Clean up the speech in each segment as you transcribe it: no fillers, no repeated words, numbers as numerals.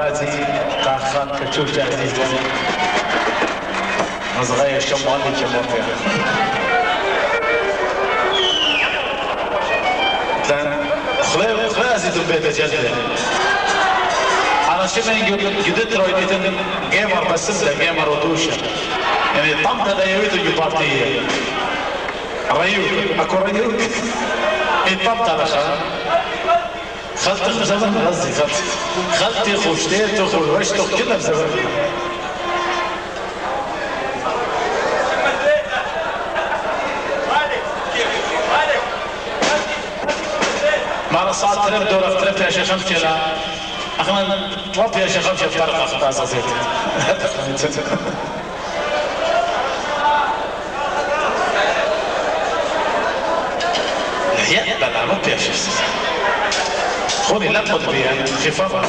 باتي تاع خان كتشوف تاع عزيز بني صغير شمال اللي كيمر فيها مثلا خلاو زيدو بيتا ديال انا شي من قدرت رويت تن جيمر بس جيمر وطوشه يعني طمطه دايريتو جبارتيه ريوك اكو ريوك اي طمطه باشا خلطي بزمان غزي خلطي خوشتيتو خوشتو كلها بزمان مع صعد تلف دورة في تلف يا شيخ خمشي لا أخنا طلبت يا شيخ خمشي بطريقة خطأ صغيرة هي بلا رب يا شيخ خذي لقط بيها خفافة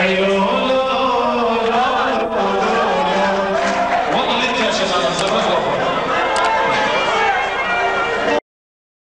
حي